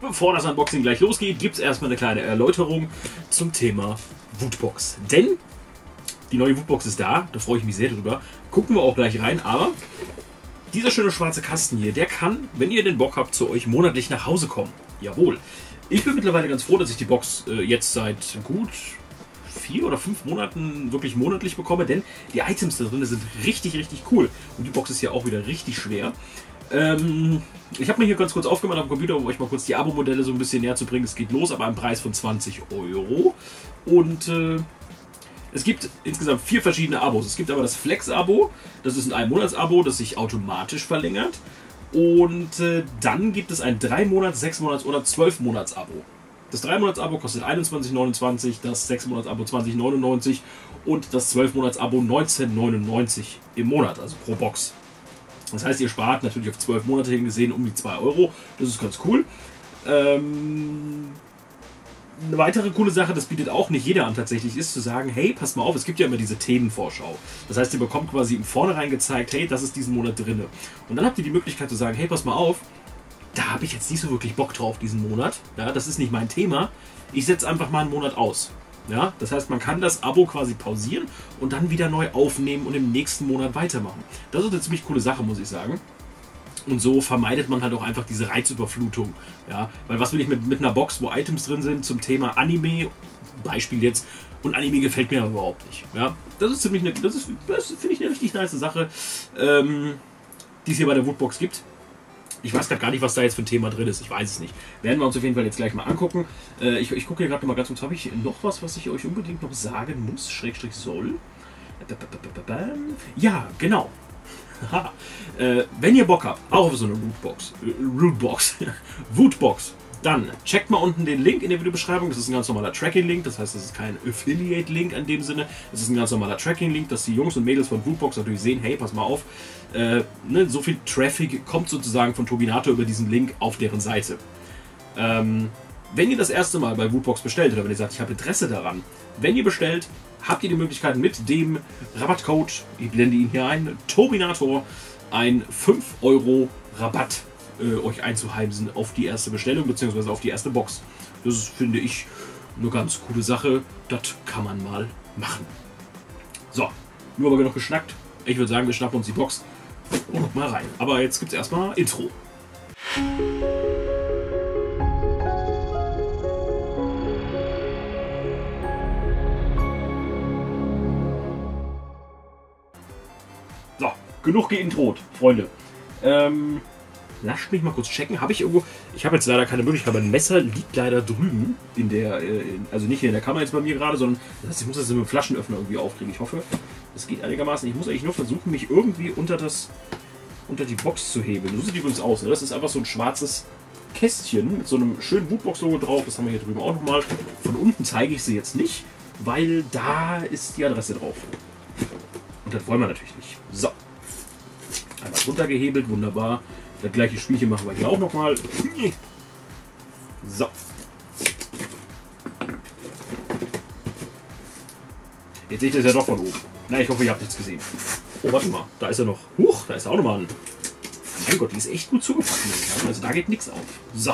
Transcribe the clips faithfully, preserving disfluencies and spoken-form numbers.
Bevor das Unboxing gleich losgeht, gibt es erstmal eine kleine Erläuterung zum Thema Wootbox. Denn die neue Wootbox ist da, da freue ich mich sehr drüber. Gucken wir auch gleich rein, aber dieser schöne schwarze Kasten hier, der kann, wenn ihr den Bock habt, zu euch monatlich nach Hause kommen. Jawohl. Ich bin mittlerweile ganz froh, dass ich die Box äh, jetzt seit gut vier oder fünf Monaten wirklich monatlich bekomme, denn die Items da drin sind richtig, richtig cool. Und die Box ist ja auch wieder richtig schwer. Ähm, ich habe mir hier ganz kurz aufgemacht am Computer, um euch mal kurz die Abo-Modelle so ein bisschen näher zu bringen. Es geht los, aber am Preis von zwanzig Euro. Und äh, es gibt insgesamt vier verschiedene Abos. Es gibt aber das Flex-Abo, das ist ein Ein-Monats-Abo, das sich automatisch verlängert. Und äh, dann gibt es ein drei Monats-, sechs Monats- oder zwölf Monats-Abo. Das drei Monats-Abo kostet einundzwanzig neunundzwanzig, das sechs Monats-Abo zwanzig neunundneunzig und das zwölf Monats-Abo neunzehn neunundneunzig im Monat, also pro Box. Das heißt, ihr spart natürlich auf zwölf Monate hingesehen um die zwei Euro. Das ist ganz cool. Ähm, eine weitere coole Sache, das bietet auch nicht jeder an tatsächlich, ist zu sagen, hey, passt mal auf, es gibt ja immer diese Themenvorschau. Das heißt, ihr bekommt quasi im Vornherein gezeigt, hey, das ist diesen Monat drin. Und dann habt ihr die Möglichkeit zu sagen, hey, passt mal auf, da habe ich jetzt nicht so wirklich Bock drauf diesen Monat. Ja, das ist nicht mein Thema. Ich setze einfach mal einen Monat aus. Ja, das heißt, man kann das Abo quasi pausieren und dann wieder neu aufnehmen und im nächsten Monat weitermachen. Das ist eine ziemlich coole Sache, muss ich sagen. Und so vermeidet man halt auch einfach diese Reizüberflutung. Ja, weil was will ich mit, mit einer Box, wo Items drin sind zum Thema Anime, Beispiel jetzt, und Anime gefällt mir aber überhaupt nicht. Ja, das ist ziemlich eine, das ist, das finde ich eine richtig nice Sache, ähm, die es hier bei der Wootbox gibt. Ich weiß gerade gar nicht, was da jetzt für ein Thema drin ist. Ich weiß es nicht. Werden wir uns auf jeden Fall jetzt gleich mal angucken. Äh, ich ich gucke hier gerade mal ganz kurz. Habe ich noch was, was ich euch unbedingt noch sagen muss? Schrägstrich soll. Ja, genau. äh, wenn ihr Bock habt, auch auf so eine Wootbox, Wootbox, Wootbox, dann checkt mal unten den Link in der Videobeschreibung. Das ist ein ganz normaler Tracking-Link. Das heißt, das ist kein Affiliate-Link in dem Sinne. Es ist ein ganz normaler Tracking-Link, dass die Jungs und Mädels von Wootbox natürlich sehen, hey, pass mal auf, äh, ne, so viel Traffic kommt sozusagen von Tobinato über diesen Link auf deren Seite. Ähm, wenn ihr das erste Mal bei Wootbox bestellt oder wenn ihr sagt, ich habe Interesse daran, wenn ihr bestellt, habt ihr die Möglichkeit mit dem Rabattcode, ich blende ihn hier ein, Tobinator, ein fünf Euro Rabatt euch einzuheimsen auf die erste Bestellung bzw. auf die erste Box. Das ist, finde ich, eine ganz coole Sache. Das kann man mal machen. So, nur aber genug geschnackt. Ich würde sagen, wir schnappen uns die Box und mal rein. Aber jetzt gibt es erstmal Intro. So, genug geintrot, Freunde. Ähm... Lasst mich mal kurz checken. Habe ich irgendwo. Ich habe jetzt leider keine Möglichkeit, aber ein Messer liegt leider drüben. In der, also nicht in der Kammer jetzt bei mir gerade, sondern das heißt, ich muss das mit dem Flaschenöffner irgendwie aufkriegen. Ich hoffe, es geht einigermaßen. Ich muss eigentlich nur versuchen, mich irgendwie unter, das, unter die Box zu hebeln. So sieht die übrigens aus. Ne? Das ist einfach so ein schwarzes Kästchen mit so einem schönen Wootbox-Logo drauf. Das haben wir hier drüben auch nochmal. Von unten zeige ich sie jetzt nicht, weil da ist die Adresse drauf. Und das wollen wir natürlich nicht. So. Einmal runtergehebelt. Wunderbar. Das gleiche Spielchen machen wir hier auch nochmal. So. Jetzt seht ihr es ja doch von oben. Na, ich hoffe, ihr habt nichts gesehen. Oh, warte mal. Da ist er noch. Huch, da ist er auch nochmal ein. Mein Gott, die ist echt gut zugepackt. Also da geht nichts auf. So.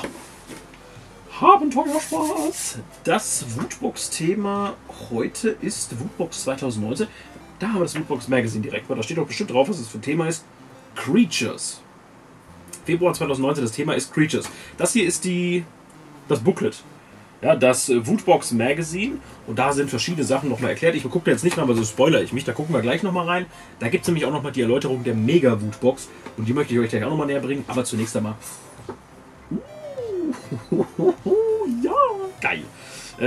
Haben teuer Spaß. Das Wootbox-Thema heute ist Wootbox zwanzig neunzehn. Da haben wir das Wootbox Magazine direkt. Da steht doch bestimmt drauf, was es für ein Thema ist. Creatures. Februar zwanzig neunzehn, das Thema ist Creatures. Das hier ist die, das Booklet, ja, das Wootbox Magazine, und da sind verschiedene Sachen nochmal erklärt. Ich gucke jetzt nicht mal, aber so spoiler ich mich, da gucken wir gleich nochmal rein. Da gibt es nämlich auch nochmal die Erläuterung der Mega Wootbox und die möchte ich euch gleich auch nochmal näher bringen, aber zunächst einmal... Ja, geil!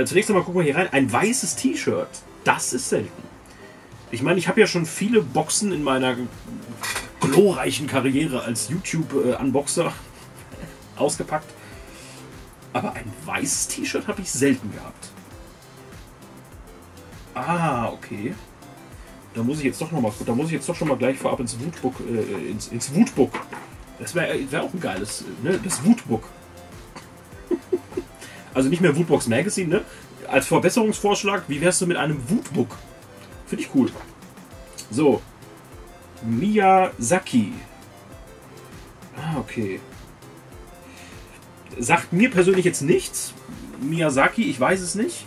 Zunächst einmal gucken wir hier rein, ein weißes T-Shirt, das ist selten. Ich meine, ich habe ja schon viele Boxen in meiner... glorreichen Karriere als YouTube-Unboxer ausgepackt. Aber ein weißes T-Shirt habe ich selten gehabt. Ah, okay. Da muss ich jetzt doch noch mal, da muss ich jetzt doch schon mal gleich vorab ins Wootbook, äh, ins, ins Wootbook. Das wäre wär auch ein geiles, ne? Das Wootbook. Also nicht mehr Wootbox Magazine, ne? Als Verbesserungsvorschlag, wie wär's du mit einem Wootbook? Finde ich cool. So. Miyazaki. Ah, okay. Sagt mir persönlich jetzt nichts. Miyazaki, ich weiß es nicht.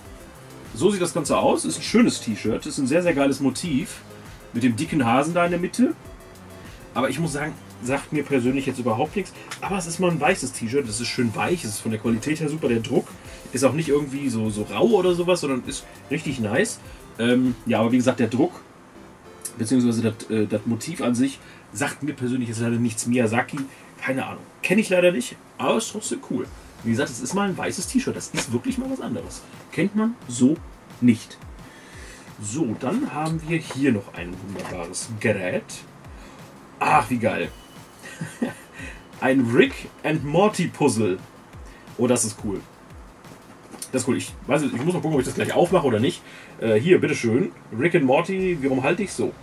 So sieht das Ganze aus. Ist ein schönes T-Shirt. Ist ein sehr, sehr geiles Motiv. Mit dem dicken Hasen da in der Mitte. Aber ich muss sagen, sagt mir persönlich jetzt überhaupt nichts. Aber es ist mal ein weißes T-Shirt. Es ist schön weich. Es ist von der Qualität her super. Der Druck ist auch nicht irgendwie so, so rau oder sowas, sondern ist richtig nice. Ähm, ja, aber wie gesagt, der Druck beziehungsweise das, äh, das Motiv an sich sagt mir persönlich jetzt leider nichts. Miyazaki, keine Ahnung. Kenne ich leider nicht, aber ist trotzdem cool. Wie gesagt, es ist mal ein weißes T-Shirt. Das ist wirklich mal was anderes. Kennt man so nicht. So, dann haben wir hier noch ein wunderbares Gerät. Ach, wie geil. Ein Rick and Morty Puzzle. Oh, das ist cool. Das ist cool. Ich, weiß nicht, ich muss mal gucken, ob ich das gleich aufmache oder nicht. Äh, hier, bitteschön. Rick and Morty, warum halte ich so?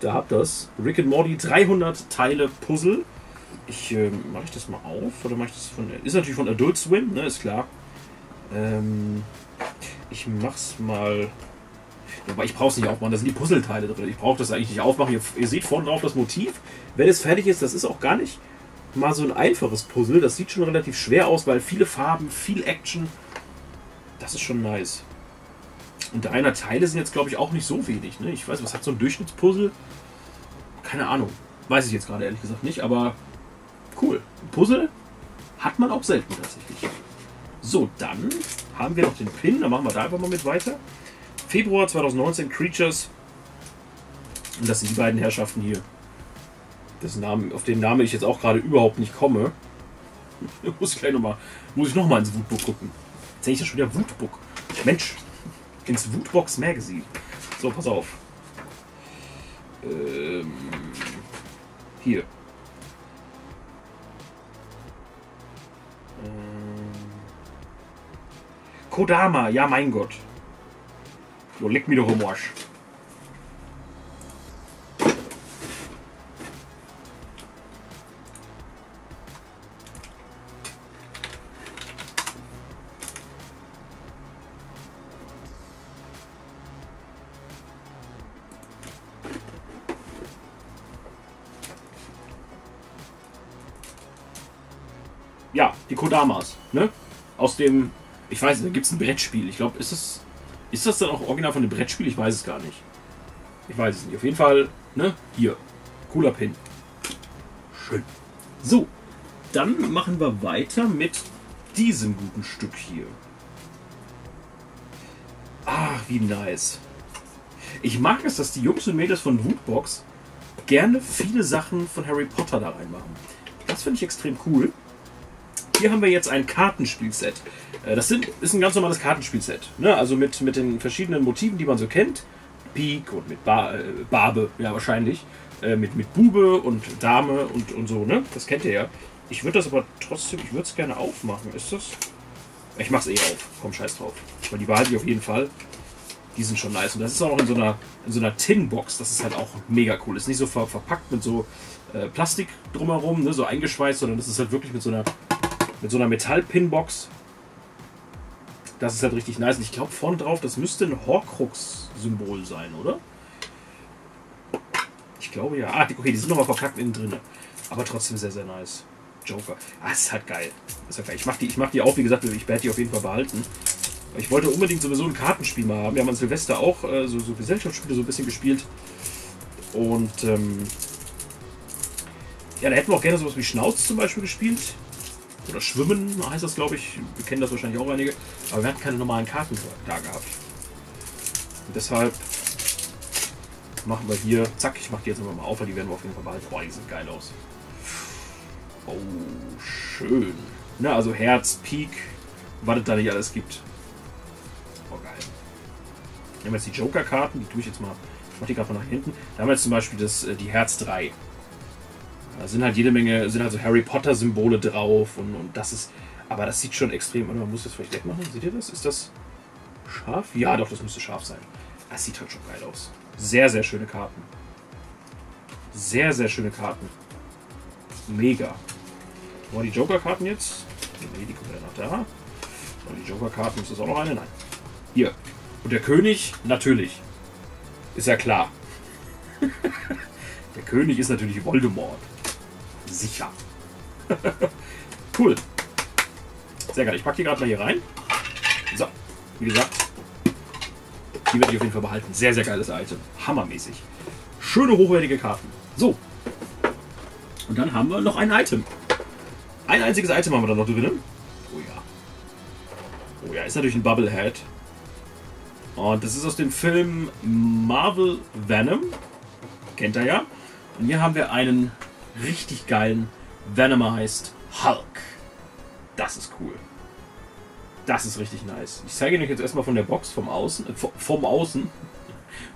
Da habt ihr es. Rick and Morty dreihundert Teile Puzzle. Ich, äh, mache ich das mal auf? Oder mache ich das von. Ist natürlich von Adult Swim, ne? Ist klar. Ähm, ich mach's mal. Aber ich brauche es nicht aufmachen, da sind die Puzzleteile drin. Ich brauche das eigentlich nicht aufmachen. Ihr, ihr seht vorne drauf das Motiv. Wenn es fertig ist, das ist auch gar nicht mal so ein einfaches Puzzle. Das sieht schon relativ schwer aus, weil viele Farben, viel Action. Das ist schon nice. Und dreihundert Teile sind jetzt, glaube ich, auch nicht so wenig. Ne? Ich weiß, was hat so ein Durchschnittspuzzle? Keine Ahnung. Weiß ich jetzt gerade ehrlich gesagt nicht, aber cool. Ein Puzzle hat man auch selten tatsächlich. So, dann haben wir noch den Pin. Dann machen wir da einfach mal mit weiter. Februar zweitausendneunzehn, Creatures. Und das sind die beiden Herrschaften hier. Das Namen, auf den Namen ich jetzt auch gerade überhaupt nicht komme. Muss ich gleich nochmal, muss ich nochmal ins Wootbook gucken. Jetzt sehe ich das schon wieder Wootbook. Mensch, ins Wootbox Magazine. So, pass auf. Ähm, hier. Ähm, Kodama, ja mein Gott. So, leck mich doch im Arsch. Ja, die Kodamas, ne? Aus dem, ich weiß nicht, da gibt es ein Brettspiel. Ich glaube, ist es... Ist das dann auch original von dem Brettspiel? Ich weiß es gar nicht. Ich weiß es nicht. Auf jeden Fall, ne? Hier. Cooler Pin. Schön. So, dann machen wir weiter mit diesem guten Stück hier. Ach, wie nice. Ich mag es, dass die Jungs und Mädels von Wootbox gerne viele Sachen von Harry Potter da reinmachen. Das finde ich extrem cool. Hier haben wir jetzt ein Kartenspielset. Das sind, ist ein ganz normales Kartenspielset. Ne? Also mit, mit den verschiedenen Motiven, die man so kennt. Pik und mit ba äh, Barbe, ja wahrscheinlich. Äh, mit, mit Bube und Dame und, und so, ne? Das kennt ihr ja. Ich würde das aber trotzdem, ich würde es gerne aufmachen. Ist das? Ich mach's eh auf. Komm, scheiß drauf. Aber die behalte ich auf jeden Fall. Die sind schon nice. Und das ist auch noch in so einer, in so einer Tinbox. Das ist halt auch mega cool. Ist nicht so ver verpackt mit so äh, Plastik drumherum, ne? So eingeschweißt, sondern das ist halt wirklich mit so einer. Mit so einer Metall-Pinbox. Das ist halt richtig nice. Und ich glaube, vorne drauf, das müsste ein Horcrux-Symbol sein, oder? Ich glaube ja. Ah, okay, die sind nochmal verpackt innen drin. Aber trotzdem sehr, sehr nice. Joker. Ah, ist halt geil. Ist halt geil. Ich mache die, mach die auch, wie gesagt, ich werde die auf jeden Fall behalten. Ich wollte unbedingt sowieso ein Kartenspiel mal haben. Wir haben an Silvester auch äh, so, so Gesellschaftsspiele so ein bisschen gespielt. Und ähm, ja, da hätten wir auch gerne sowas wie Schnauz zum Beispiel gespielt. Oder Schwimmen heißt das, glaube ich. Wir kennen das wahrscheinlich auch einige. Aber wir hatten keine normalen Karten da gehabt. Und deshalb machen wir hier... Zack, ich mache die jetzt nochmal auf, weil die werden wir auf jeden Fall behalten. Boah, die sieht geil aus. Oh, schön. Na, also Herz, Pik, was es da nicht alles gibt. Oh, geil. Wir haben jetzt die Joker-Karten. Die tue ich jetzt mal... Ich mache die gerade mal nach hinten. Da haben wir jetzt zum Beispiel das, die Herz drei. Da sind halt jede Menge, sind halt so Harry Potter Symbole drauf und, und das ist, aber das sieht schon extrem, man muss das vielleicht wegmachen, seht ihr das? Ist das scharf? Ja doch, das müsste scharf sein. Das sieht halt schon geil aus. Sehr, sehr schöne Karten. Sehr, sehr schöne Karten. Mega. Wollen wir die Joker-Karten jetzt? Ne, die kommen ja noch da. Wollen die Joker-Karten, ist das auch noch eine? Nein. Hier. Und der König? Natürlich. Ist ja klar. Der König ist natürlich Voldemort. Sicher. Cool. Sehr geil. Ich packe die gerade mal hier rein. So, wie gesagt, die werde ich auf jeden Fall behalten. Sehr, sehr geiles Item. Hammermäßig. Schöne, hochwertige Karten. So. Und dann haben wir noch ein Item. Ein einziges Item haben wir da noch drin. Oh ja. Oh ja, ist natürlich ein Bubblehead. Und das ist aus dem Film Marvel Venom. Kennt ihr ja. Und hier haben wir einen richtig geilen Venomized Hulk. Das ist cool. Das ist richtig nice. Ich zeige euch jetzt erstmal von der Box, vom Außen. Äh, vom Außen.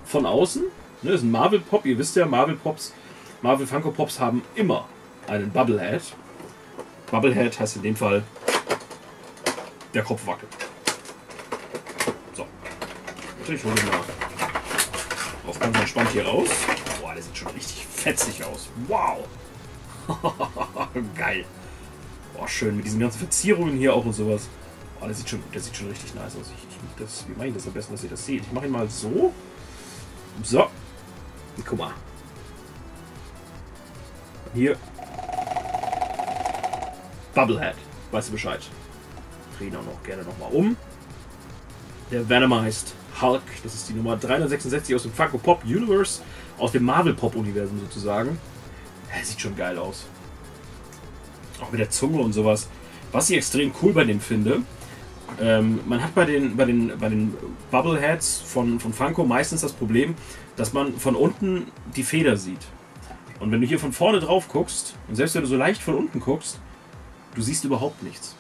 Von außen. Ne, das ist ein Marvel Pop. Ihr wisst ja, Marvel Pops, Marvel Funko Pops haben immer einen Bubblehead. Bubblehead heißt in dem Fall, der Kopf wackelt. So. Ich hole den mal auf ganz entspannt hier raus. Boah, der sieht schon richtig fetzig aus. Wow. Geil. Boah, schön. Mit diesen ganzen Verzierungen hier auch und sowas. Boah, der sieht schon, der sieht schon richtig nice aus. Ich, ich, das, wie mache ich das am besten, dass ihr das seht? Ich mache ihn mal so. So. Und guck mal. Hier. Bubblehead. Weißt du Bescheid. Drehen auch noch gerne nochmal um. Der Venomized Hulk. Das ist die Nummer dreihundertsechsundsechzig aus dem Funko Pop Universe. Aus dem Marvel Pop Universum sozusagen. Ja, sieht schon geil aus. Auch mit der Zunge und sowas. Was ich extrem cool bei dem finde. Ähm, man hat bei den, bei den, bei den Bubbleheads von, von Funko meistens das Problem, dass man von unten die Feder sieht. Und wenn du hier von vorne drauf guckst, und selbst wenn du so leicht von unten guckst, du siehst überhaupt nichts.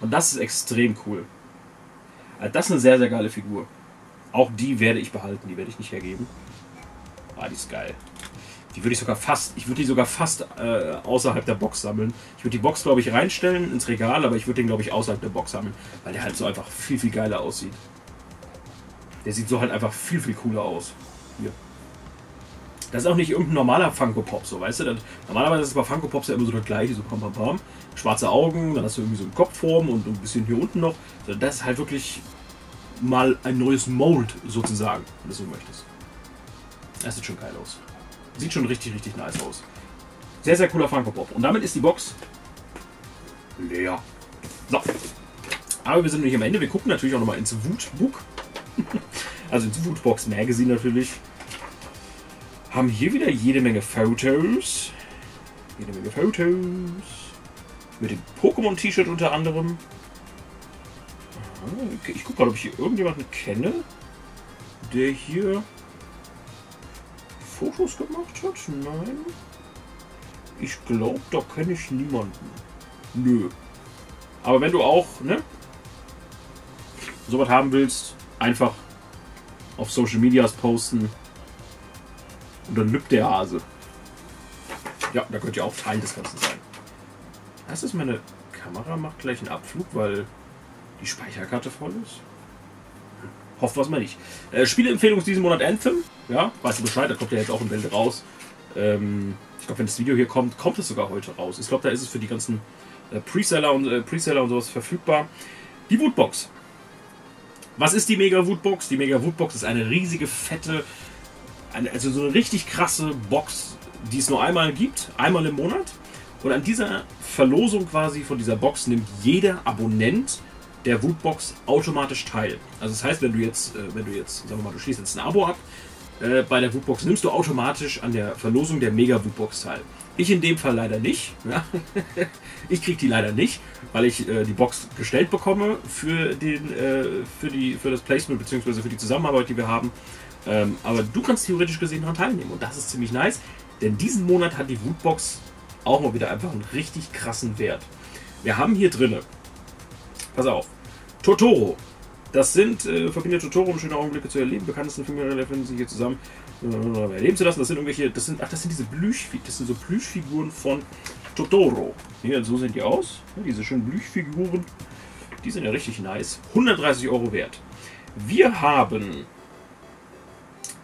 Und das ist extrem cool. Also das ist eine sehr, sehr geile Figur. Auch die werde ich behalten, die werde ich nicht hergeben. Ah, die ist geil. Die würde ich sogar fast, ich würde die sogar fast äh, außerhalb der Box sammeln. Ich würde die Box, glaube ich, reinstellen ins Regal, aber ich würde den, glaube ich, außerhalb der Box sammeln, weil der halt so einfach viel, viel geiler aussieht. Der sieht so halt einfach viel, viel cooler aus. Hier. Das ist auch nicht irgendein normaler Funko Pop, so, weißt du? Das, normalerweise ist es bei Funko Pops ja immer so das gleiche, so pam pam pam. Schwarze Augen, dann hast du irgendwie so eine Kopfform und ein bisschen hier unten noch. So, das ist halt wirklich mal ein neues Mold, sozusagen, wenn du so möchtest. Das sieht schon geil aus. Sieht schon richtig, richtig nice aus. Sehr, sehr cooler Funko Pop. Und damit ist die Box leer. So. Aber wir sind noch nicht am Ende. Wir gucken natürlich auch nochmal ins Wootbook. Also ins Wootbox Magazine natürlich. Haben hier wieder jede Menge Fotos. Jede Menge Fotos. Mit dem Pokémon-T-Shirt unter anderem. Ich gucke gerade, ob ich hier irgendjemanden kenne, der hier Fotos gemacht hat. Nein. Ich glaube, da kenne ich niemanden. Nö. Aber wenn du auch, ne, sowas haben willst, einfach auf Social Medias posten. Und dann lübt der Hase. Ja, da könnt ihr auch Teil des Ganzen sein. Das ist meine Kamera, macht gleich einen Abflug, weil die Speicherkarte voll ist. Hofft was mal nicht. Äh, Spieleempfehlung ist diesen Monat Anthem. Ja, weißt du Bescheid, da kommt ja jetzt auch in Welt raus. Ähm, ich glaube, wenn das Video hier kommt, kommt es sogar heute raus. Ich glaube, da ist es für die ganzen äh, Preseller und, äh, Preseller und sowas verfügbar. Die Wootbox. Was ist die Mega Wootbox? Die Mega Wootbox ist eine riesige, fette... Also so eine richtig krasse Box, die es nur einmal gibt, einmal im Monat. Und an dieser Verlosung quasi von dieser Box nimmt jeder Abonnent der Wootbox automatisch teil. Also das heißt, wenn du jetzt, wenn du jetzt, sagen wir mal, du schließt jetzt ein Abo ab, äh, bei der Wootbox nimmst du automatisch an der Verlosung der Mega-Wootbox teil. Ich in dem Fall leider nicht. Ja? Ich kriege die leider nicht, weil ich äh, die Box gestellt bekomme für, den, äh, für, die, für das Placement bzw. für die Zusammenarbeit, die wir haben. Ähm, aber du kannst theoretisch gesehen daran teilnehmen und das ist ziemlich nice, denn diesen Monat hat die Wootbox auch mal wieder einfach einen richtig krassen Wert. Wir haben hier drinne, pass auf, Totoro. Das sind, äh, verbindet Totoro, um schöne Augenblicke zu erleben, bekanntesten Filmreihe finden sich hier zusammen, äh, erleben zu lassen. Das sind irgendwelche, das sind, ach, das sind diese Plüschfiguren, das sind so Plüschfiguren von Totoro. Ja, so sehen die aus, ja, diese schönen Plüschfiguren, die sind ja richtig nice. hundertdreißig Euro wert. Wir haben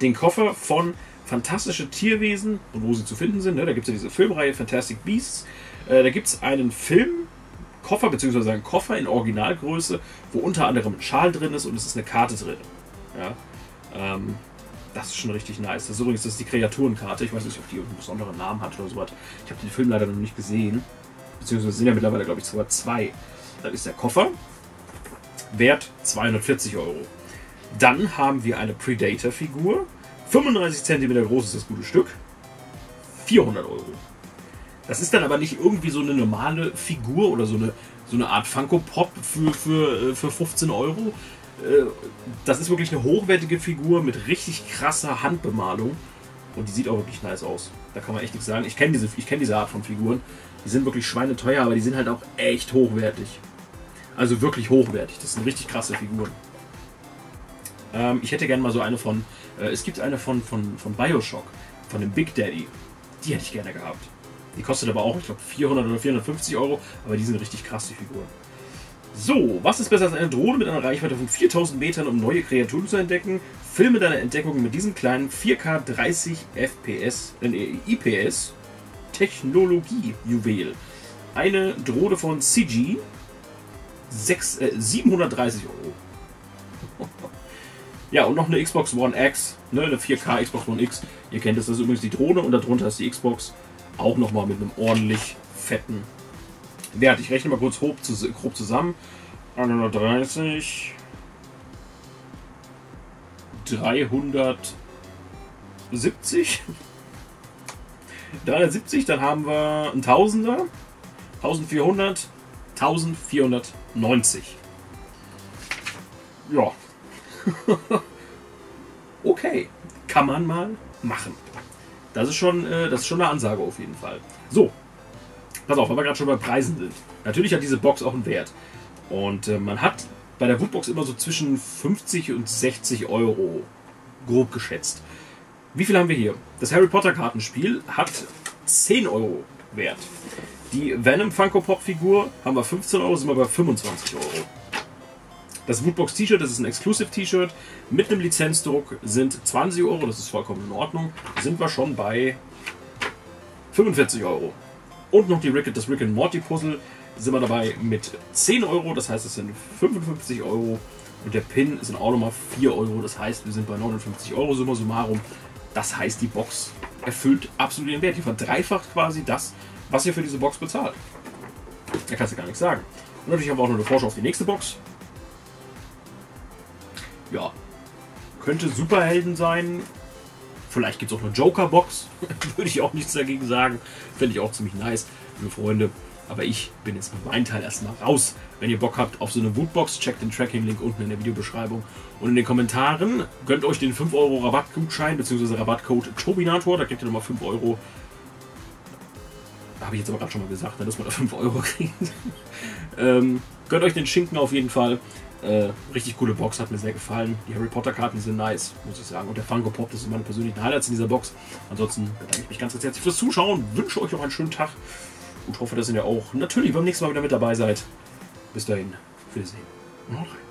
den Koffer von Fantastische Tierwesen und wo sie zu finden sind. Ne? Da gibt es ja diese Filmreihe Fantastic Beasts. Äh, da gibt es einen Filmkoffer bzw. einen Koffer in Originalgröße, wo unter anderem ein Schal drin ist und es ist eine Karte drin. Ja? Ähm, das ist schon richtig nice. Das ist übrigens das ist die Kreaturenkarte. Ich weiß nicht, ob die einen besonderen Namen hat oder sowas. Ich habe den Film leider noch nicht gesehen. Beziehungsweise sind ja mittlerweile, glaube ich, sogar zwei. Dann ist der Koffer wert zweihundertvierzig Euro. Dann haben wir eine Predator-Figur. fünfunddreißig Zentimeter groß ist das gute Stück. vierhundert Euro. Das ist dann aber nicht irgendwie so eine normale Figur oder so eine, so eine Art Funko Pop für, für, für fünfzehn Euro. Das ist wirklich eine hochwertige Figur mit richtig krasser Handbemalung. Und die sieht auch wirklich nice aus. Da kann man echt nichts sagen. Ich kenne diese, ich kenn diese Art von Figuren. Die sind wirklich schweineteuer, aber die sind halt auch echt hochwertig. Also wirklich hochwertig. Das sind richtig krasse Figuren. Ähm, ich hätte gerne mal so eine von... Äh, es gibt eine von, von, von Bioshock. Von dem Big Daddy. Die hätte ich gerne gehabt. Die kostet aber auch, ich glaube, vierhundert oder vierhundertfünfzig Euro, aber die sind richtig krass, die Figuren. So, was ist besser als eine Drohne mit einer Reichweite von viertausend Metern, um neue Kreaturen zu entdecken? Filme deine Entdeckungen mit diesem kleinen vier K dreißig F P S, äh, I P S Technologie-Juwel. Eine Drohne von C G, siebenhundertdreißig Euro. Ja, und noch eine Xbox One X, ne, eine vier K Xbox One X. Ihr kennt das, das ist übrigens die Drohne und darunter ist die Xbox. Auch nochmal mit einem ordentlich fetten Wert. Ich rechne mal kurz grob zusammen. hundertdreißig, dreihundertsiebzig, dreihundertsiebzig, dann haben wir ein Tausender, eintausendvierhundert, eintausendvierhundertneunzig. Ja. Okay, kann man mal machen. Das ist schon, das ist schon eine Ansage auf jeden Fall. So, pass auf, weil wir gerade schon bei Preisen sind. Natürlich hat diese Box auch einen Wert. Und man hat bei der Wootbox immer so zwischen fünfzig und sechzig Euro grob geschätzt. Wie viel haben wir hier? Das Harry Potter Kartenspiel hat zehn Euro Wert. Die Venom Funko Pop Figur haben wir fünfzehn Euro, sind wir bei fünfundzwanzig Euro. Das Wootbox T-Shirt, das ist ein Exclusive T-Shirt, mit einem Lizenzdruck sind zwanzig Euro, das ist vollkommen in Ordnung. Sind wir schon bei fünfundvierzig Euro. Und noch die Rick, das Rick and Morty Puzzle sind wir dabei mit zehn Euro, das heißt, es sind fünfundfünfzig Euro. Und der Pin sind auch nochmal vier Euro, das heißt, wir sind bei neunundfünfzig Euro summa summarum. Das heißt, die Box erfüllt absolut den Wert. Die verdreifacht quasi das, was ihr für diese Box bezahlt. Da kannst du gar nichts sagen. Und natürlich haben wir auch noch eine Vorschau auf die nächste Box. Ja, könnte Superhelden sein. Vielleicht gibt es auch eine Joker-Box. Würde ich auch nichts dagegen sagen. Fände ich auch ziemlich nice, liebe Freunde. Aber ich bin jetzt mit meinem Teil erstmal raus. Wenn ihr Bock habt auf so eine Wootbox, checkt den Tracking-Link unten in der Videobeschreibung. Und in den Kommentaren gönnt euch den fünf Euro Rabattgutschein bzw. Rabattcode Tobinator. Da kriegt ihr nochmal fünf Euro. Habe ich jetzt aber gerade schon mal gesagt, dass man da fünf Euro kriegt. ähm, gönnt euch den Schinken auf jeden Fall. Äh, richtig coole Box, hat mir sehr gefallen. Die Harry Potter Karten sind nice, muss ich sagen. Und der Funko Pop, das sind meine persönlichen Highlights in dieser Box. Ansonsten bedanke ich mich ganz, ganz herzlich fürs Zuschauen, wünsche euch noch einen schönen Tag und hoffe, dass ihr auch natürlich beim nächsten Mal wieder mit dabei seid. Bis dahin, Wiedersehen und haut rein.